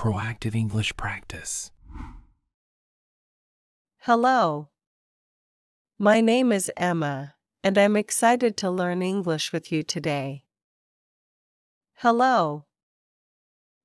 proactive English practice. Hello. My name is Emma, and I'm excited to learn English with you today. Hello.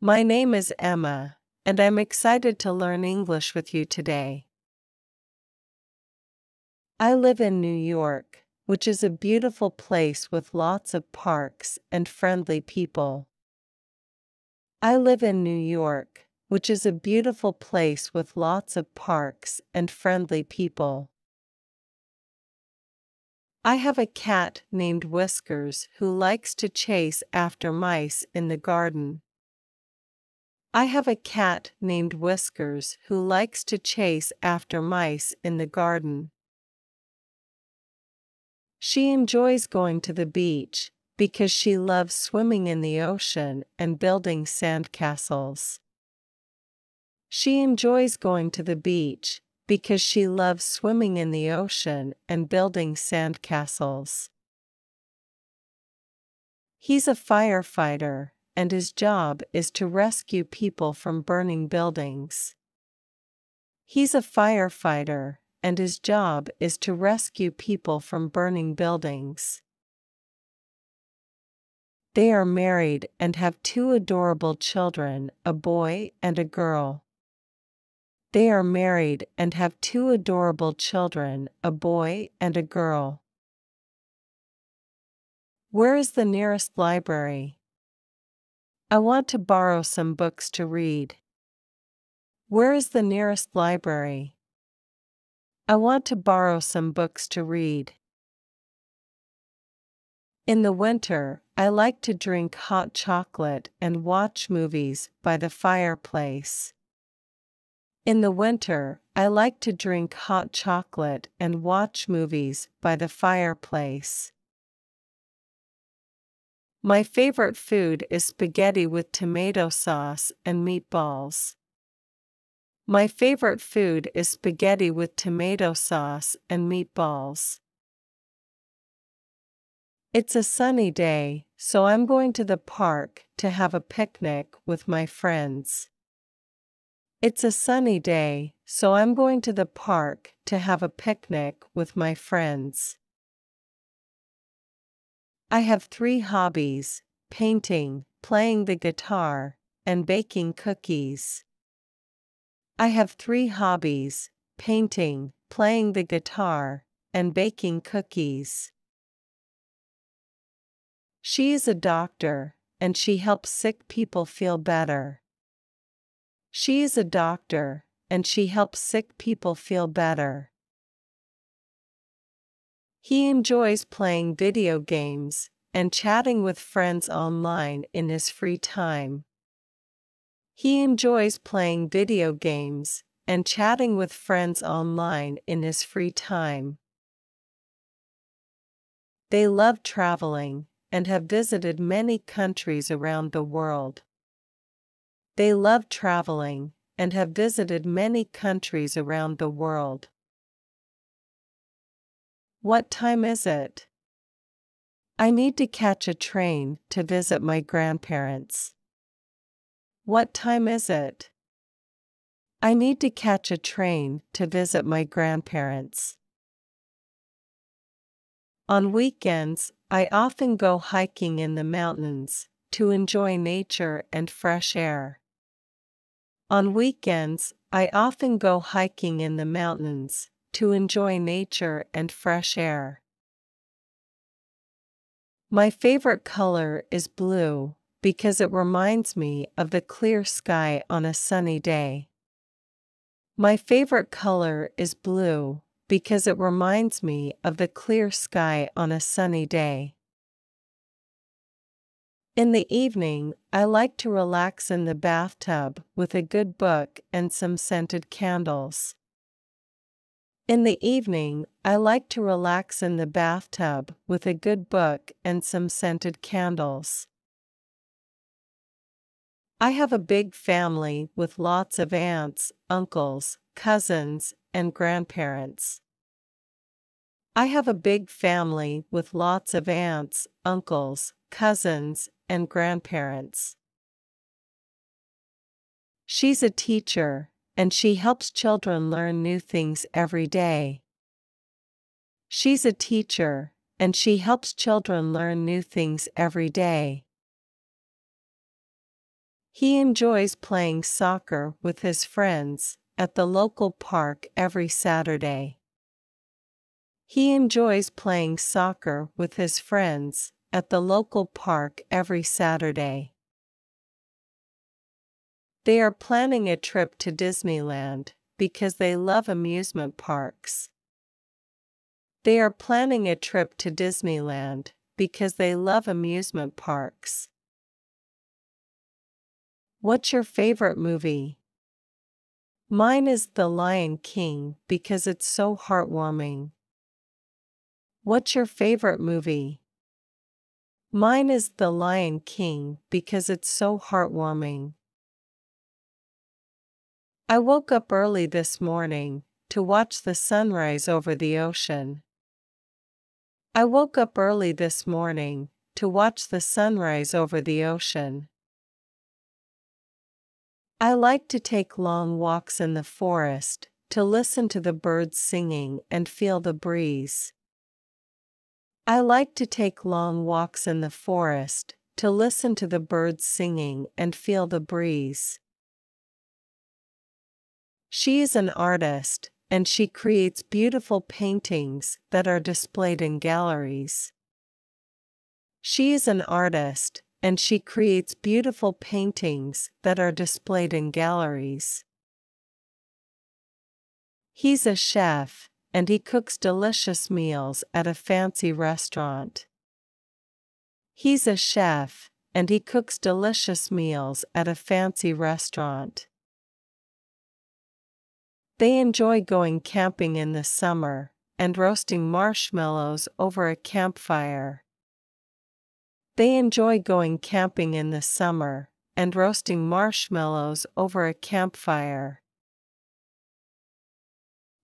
My name is Emma, and I'm excited to learn English with you today. I live in New York, which is a beautiful place with lots of parks and friendly people. I live in New York, which is a beautiful place with lots of parks and friendly people. I have a cat named Whiskers who likes to chase after mice in the garden. I have a cat named Whiskers who likes to chase after mice in the garden. She enjoys going to the beach because she loves swimming in the ocean and building sandcastles. She enjoys going to the beach because she loves swimming in the ocean and building sandcastles. He's a firefighter, and his job is to rescue people from burning buildings. He's a firefighter, and his job is to rescue people from burning buildings. They are married and have two adorable children, a boy and a girl. They are married and have two adorable children, a boy and a girl. Where is the nearest library? I want to borrow some books to read. Where is the nearest library? I want to borrow some books to read. In the winter, I like to drink hot chocolate and watch movies by the fireplace. In the winter, I like to drink hot chocolate and watch movies by the fireplace. My favorite food is spaghetti with tomato sauce and meatballs. My favorite food is spaghetti with tomato sauce and meatballs. It's a sunny day, so I'm going to the park to have a picnic with my friends. It's a sunny day, so I'm going to the park to have a picnic with my friends. I have three hobbies: painting, playing the guitar, and baking cookies. I have three hobbies: painting, playing the guitar, and baking cookies. She is a doctor, and she helps sick people feel better. She is a doctor, and she helps sick people feel better. He enjoys playing video games and chatting with friends online in his free time. He enjoys playing video games and chatting with friends online in his free time. They love traveling and have visited many countries around the world. They love traveling and have visited many countries around the world. What time is it? I need to catch a train to visit my grandparents. What time is it? I need to catch a train to visit my grandparents. On weekends, I often go hiking in the mountains to enjoy nature and fresh air. On weekends, I often go hiking in the mountains to enjoy nature and fresh air. My favorite color is blue because it reminds me of the clear sky on a sunny day. My favorite color is blue because it reminds me of the clear sky on a sunny day. In the evening, I like to relax in the bathtub with a good book and some scented candles. In the evening, I like to relax in the bathtub with a good book and some scented candles. I have a big family with lots of aunts, uncles, cousins, and grandparents. I have a big family with lots of aunts, uncles, cousins, and grandparents. She's a teacher, and she helps children learn new things every day. She's a teacher, and she helps children learn new things every day. He enjoys playing soccer with his friends at the local park every Saturday. He enjoys playing soccer with his friends at the local park every Saturday. They are planning a trip to Disneyland because they love amusement parks. They are planning a trip to Disneyland because they love amusement parks. What's your favorite movie? Mine is The Lion King because it's so heartwarming. What's your favorite movie? Mine is The Lion King because it's so heartwarming. I woke up early this morning to watch the sunrise over the ocean. I woke up early this morning to watch the sunrise over the ocean. I like to take long walks in the forest to listen to the birds singing and feel the breeze. I like to take long walks in the forest to listen to the birds singing and feel the breeze. She is an artist, and she creates beautiful paintings that are displayed in galleries. She is an artist, and she creates beautiful paintings that are displayed in galleries. He's a chef, and he cooks delicious meals at a fancy restaurant. He's a chef, and he cooks delicious meals at a fancy restaurant. They enjoy going camping in the summer and roasting marshmallows over a campfire. They enjoy going camping in the summer and roasting marshmallows over a campfire.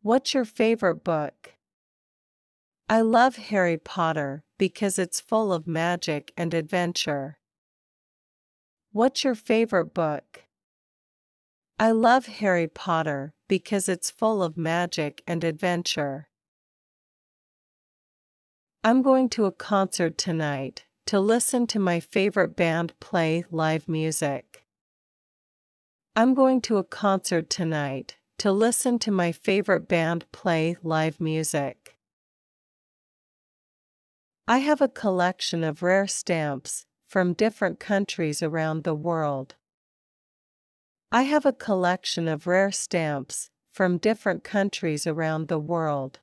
What's your favorite book? I love Harry Potter because it's full of magic and adventure. What's your favorite book? I love Harry Potter because it's full of magic and adventure. I'm going to a concert tonight to listen to my favorite band play live music. I'm going to a concert tonight to listen to my favorite band play live music. I have a collection of rare stamps from different countries around the world. I have a collection of rare stamps from different countries around the world.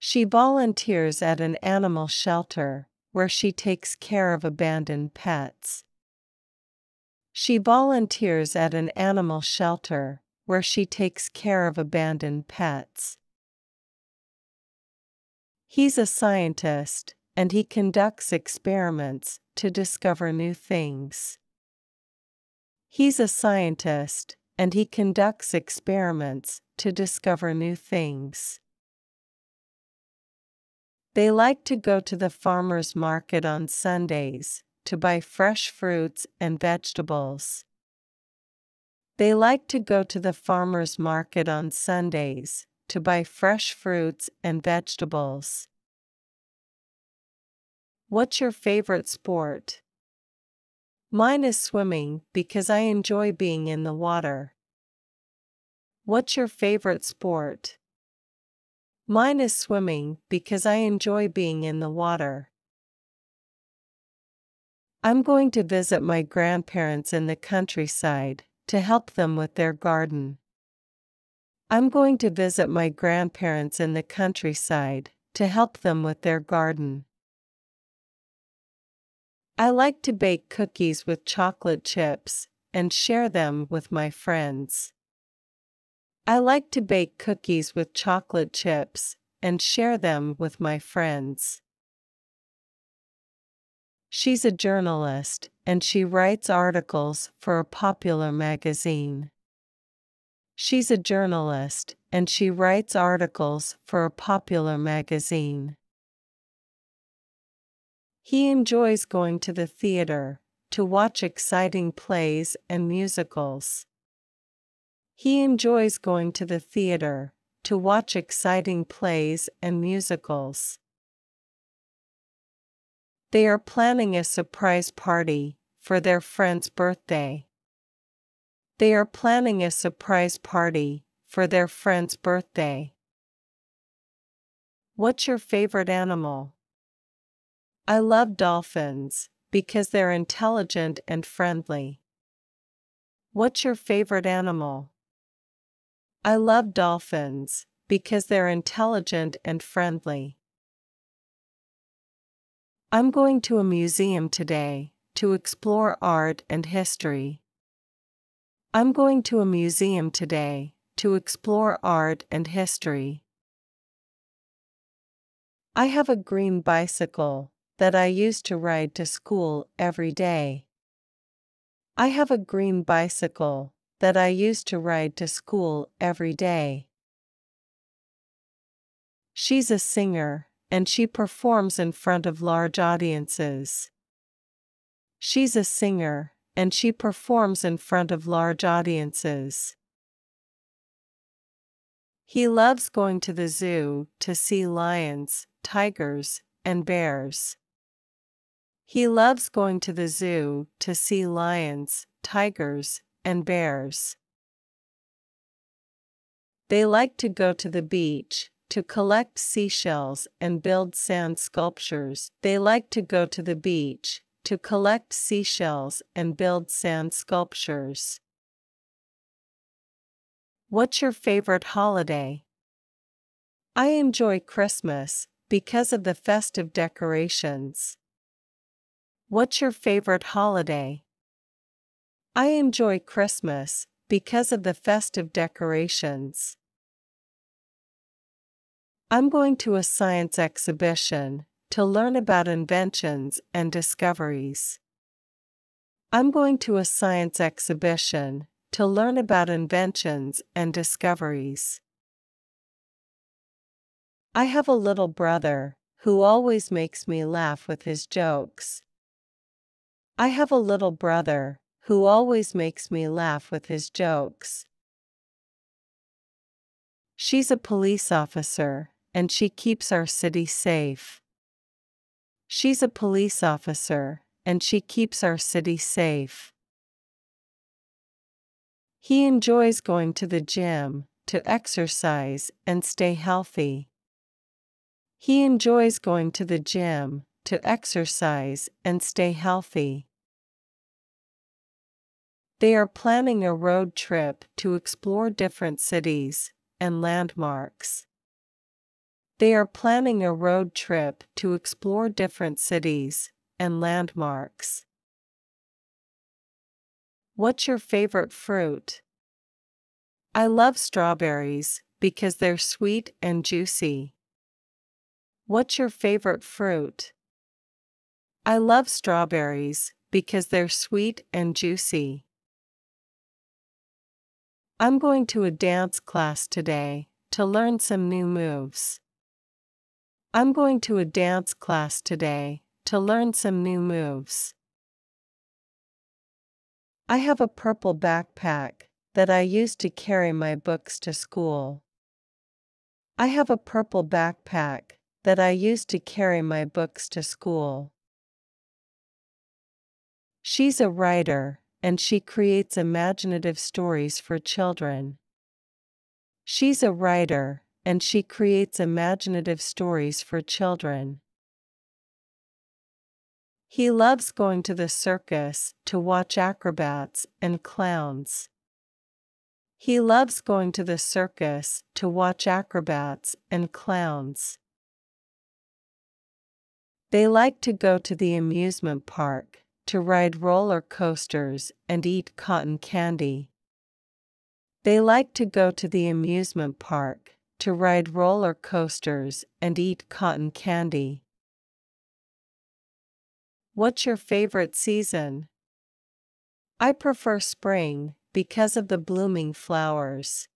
She volunteers at an animal shelter, where she takes care of abandoned pets. She volunteers at an animal shelter, where she takes care of abandoned pets. He's a scientist, and he conducts experiments to discover new things. He's a scientist, and he conducts experiments to discover new things. They like to go to the farmer's market on Sundays to buy fresh fruits and vegetables. They like to go to the farmer's market on Sundays to buy fresh fruits and vegetables. What's your favorite sport? Mine is swimming because I enjoy being in the water. What's your favorite sport? Mine is swimming because I enjoy being in the water. I'm going to visit my grandparents in the countryside to help them with their garden. I'm going to visit my grandparents in the countryside to help them with their garden. I like to bake cookies with chocolate chips and share them with my friends. I like to bake cookies with chocolate chips and share them with my friends. She's a journalist, and she writes articles for a popular magazine. She's a journalist, and she writes articles for a popular magazine. He enjoys going to the theater to watch exciting plays and musicals. He enjoys going to the theater, to watch exciting plays and musicals. They are planning a surprise party for their friend's birthday. They are planning a surprise party for their friend's birthday. What's your favorite animal? I love dolphins because they're intelligent and friendly. What's your favorite animal? I love dolphins because they're intelligent and friendly. I'm going to a museum today to explore art and history. I'm going to a museum today to explore art and history. I have a green bicycle that I used to ride to school every day. I have a green bicycle that I used to ride to school every day. She's a singer, and she performs in front of large audiences. She's a singer, and she performs in front of large audiences. He loves going to the zoo to see lions, tigers, and bears. He loves going to the zoo to see lions, tigers, and bears. They like to go to the beach to collect seashells and build sand sculptures. They like to go to the beach to collect seashells and build sand sculptures. What's your favorite holiday? I enjoy Christmas because of the festive decorations. What's your favorite holiday? I enjoy Christmas because of the festive decorations. I'm going to a science exhibition to learn about inventions and discoveries. I'm going to a science exhibition to learn about inventions and discoveries. I have a little brother who always makes me laugh with his jokes. I have a little brother who always makes me laugh with his jokes. She's a police officer, and she keeps our city safe. She's a police officer, and she keeps our city safe. He enjoys going to the gym to exercise and stay healthy. He enjoys going to the gym to exercise and stay healthy. They are planning a road trip to explore different cities and landmarks. They are planning a road trip to explore different cities and landmarks. What's your favorite fruit? I love strawberries because they're sweet and juicy. What's your favorite fruit? I love strawberries because they're sweet and juicy. I'm going to a dance class today to learn some new moves. I'm going to a dance class today to learn some new moves. I have a purple backpack that I used to carry my books to school. I have a purple backpack that I used to carry my books to school. She's a writer, and she creates imaginative stories for children. She's a writer, and she creates imaginative stories for children. He loves going to the circus to watch acrobats and clowns. He loves going to the circus to watch acrobats and clowns. They like to go to the amusement park to ride roller coasters and eat cotton candy. They like to go to the amusement park to ride roller coasters and eat cotton candy. What's your favorite season? I prefer spring because of the blooming flowers.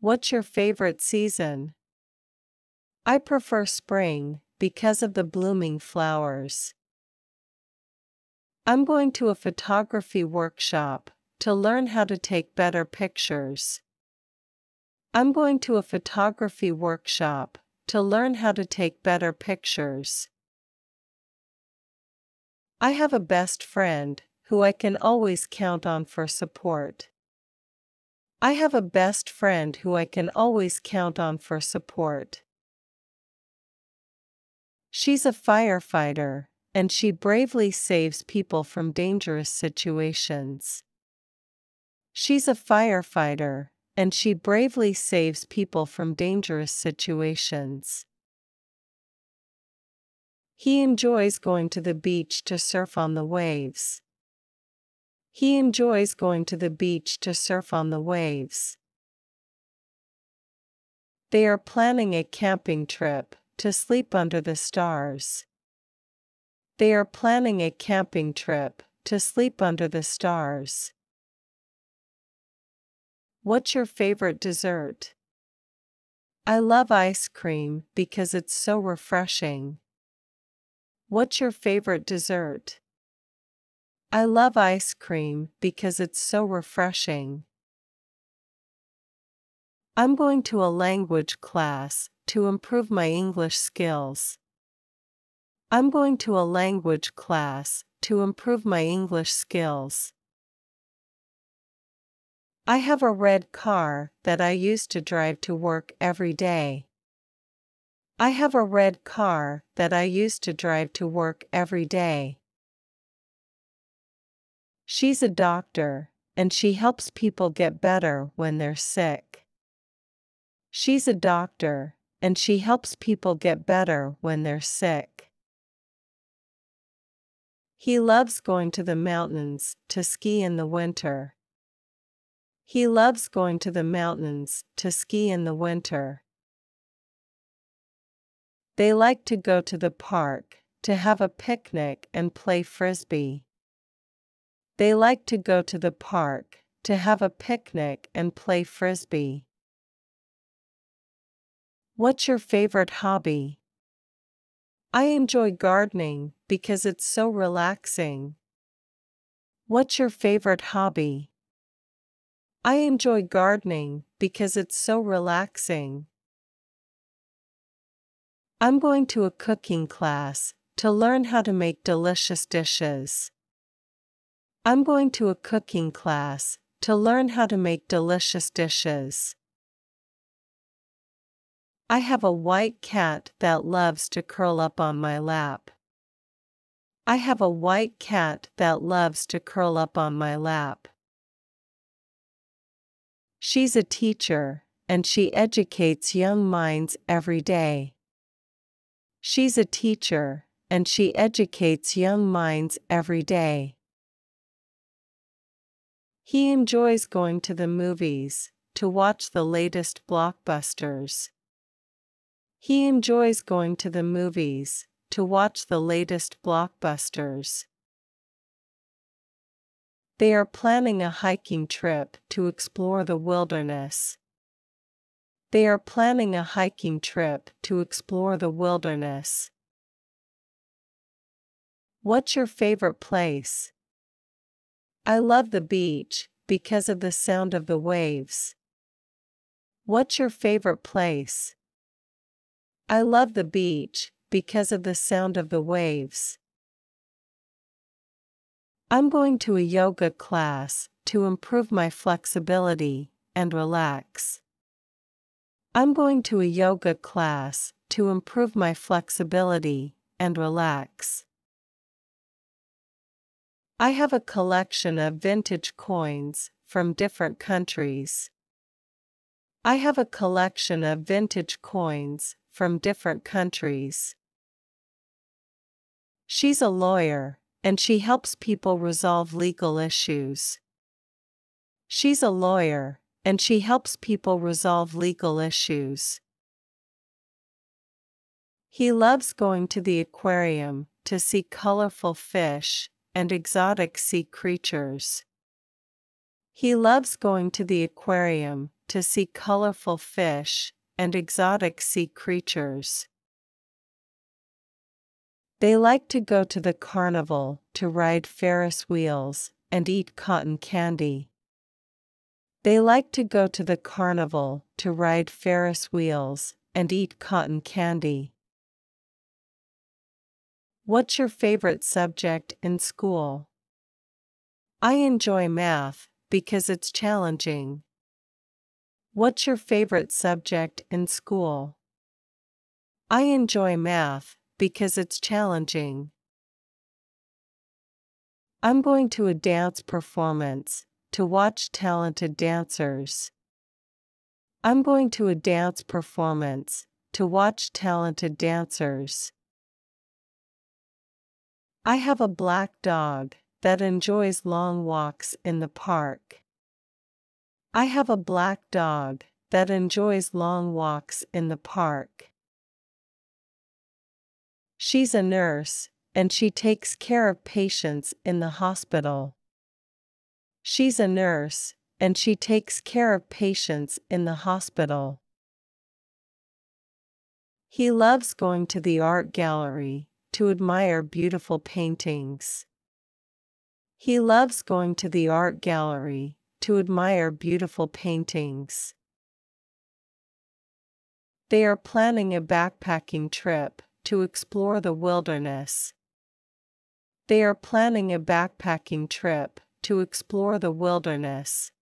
What's your favorite season? I prefer spring because of the blooming flowers. I'm going to a photography workshop to learn how to take better pictures. I'm going to a photography workshop to learn how to take better pictures. I have a best friend who I can always count on for support. I have a best friend who I can always count on for support. She's a firefighter, and she bravely saves people from dangerous situations. She's a firefighter, and she bravely saves people from dangerous situations. He enjoys going to the beach to surf on the waves. He enjoys going to the beach to surf on the waves. They are planning a camping trip to sleep under the stars. They are planning a camping trip to sleep under the stars. What's your favorite dessert? I love ice cream because it's so refreshing. What's your favorite dessert? I love ice cream because it's so refreshing. I'm going to a language class to improve my English skills. I'm going to a language class to improve my English skills. I have a red car that I used to drive to work every day. I have a red car that I used to drive to work every day. She's a doctor, and she helps people get better when they're sick. She's a doctor, and she helps people get better when they're sick. He loves going to the mountains to ski in the winter. He loves going to the mountains to ski in the winter. They like to go to the park to have a picnic and play frisbee. They like to go to the park to have a picnic and play frisbee. What's your favorite hobby? I enjoy gardening because it's so relaxing. What's your favorite hobby? I enjoy gardening because it's so relaxing. I'm going to a cooking class to learn how to make delicious dishes. I'm going to a cooking class to learn how to make delicious dishes. I have a white cat that loves to curl up on my lap. I have a white cat that loves to curl up on my lap. She's a teacher, and she educates young minds every day. She's a teacher, and she educates young minds every day. He enjoys going to the movies to watch the latest blockbusters. He enjoys going to the movies to watch the latest blockbusters. They are planning a hiking trip to explore the wilderness. They are planning a hiking trip to explore the wilderness. What's your favorite place? I love the beach because of the sound of the waves. What's your favorite place? I love the beach because of the sound of the waves. I'm going to a yoga class to improve my flexibility and relax. I'm going to a yoga class to improve my flexibility and relax. I have a collection of vintage coins from different countries. I have a collection of vintage coins from different countries. She's a lawyer, and she helps people resolve legal issues. She's a lawyer, and she helps people resolve legal issues. He loves going to the aquarium to see colorful fish and exotic sea creatures. He loves going to the aquarium to see colorful fish and exotic sea creatures. They like to go to the carnival, to ride Ferris wheels, and eat cotton candy. They like to go to the carnival, to ride Ferris wheels, and eat cotton candy. What's your favorite subject in school? I enjoy math, because it's challenging. What's your favorite subject in school? I enjoy math, because it's challenging. I'm going to a dance performance, to watch talented dancers. I'm going to a dance performance, to watch talented dancers. I have a black dog that enjoys long walks in the park. I have a black dog that enjoys long walks in the park. She's a nurse, and she takes care of patients in the hospital. She's a nurse, and she takes care of patients in the hospital. He loves going to the art gallery to admire beautiful paintings. He loves going to the art gallery to admire beautiful paintings. They are planning a backpacking trip to explore the wilderness. They are planning a backpacking trip to explore the wilderness.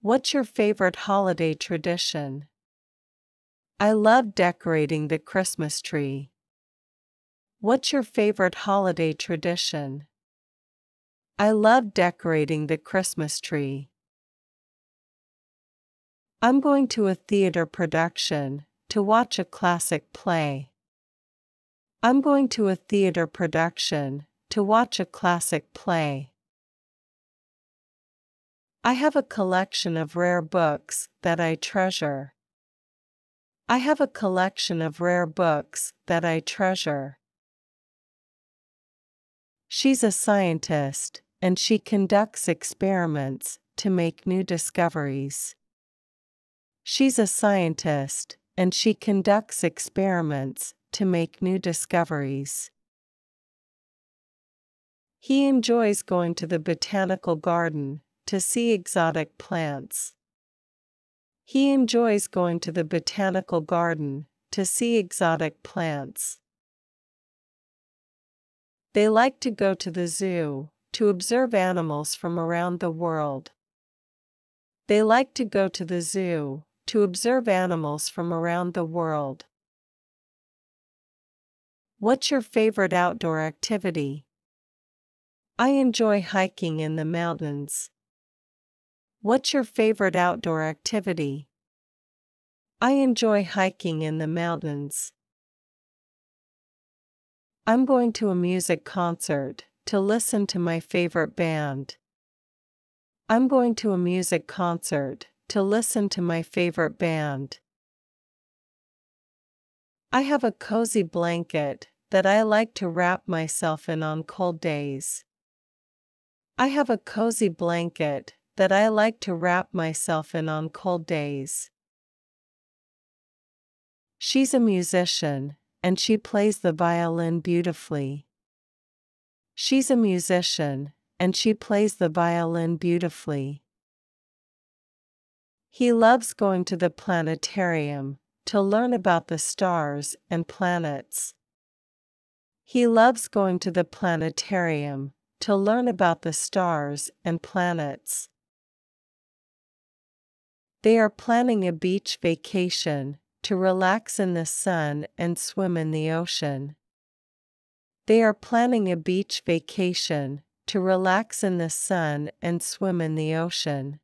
What's your favorite holiday tradition? I love decorating the Christmas tree. What's your favorite holiday tradition? I love decorating the Christmas tree. I'm going to a theater production to watch a classic play. I'm going to a theater production to watch a classic play. I have a collection of rare books that I treasure. I have a collection of rare books that I treasure. She's a scientist, and she conducts experiments to make new discoveries. She's a scientist, and she conducts experiments to make new discoveries. He enjoys going to the botanical garden to see exotic plants. He enjoys going to the botanical garden to see exotic plants. They like to go to the zoo to observe animals from around the world. They like to go to the zoo to observe animals from around the world. What's your favorite outdoor activity? I enjoy hiking in the mountains. What's your favorite outdoor activity? I enjoy hiking in the mountains. I'm going to a music concert to listen to my favorite band. I'm going to a music concert to listen to my favorite band. I have a cozy blanket that I like to wrap myself in on cold days. I have a cozy blanket that I like to wrap myself in on cold days. She's a musician, and she plays the violin beautifully. She's a musician, and she plays the violin beautifully. He loves going to the planetarium to learn about the stars and planets. He loves going to the planetarium to learn about the stars and planets. They are planning a beach vacation to relax in the sun and swim in the ocean. They are planning a beach vacation to relax in the sun and swim in the ocean.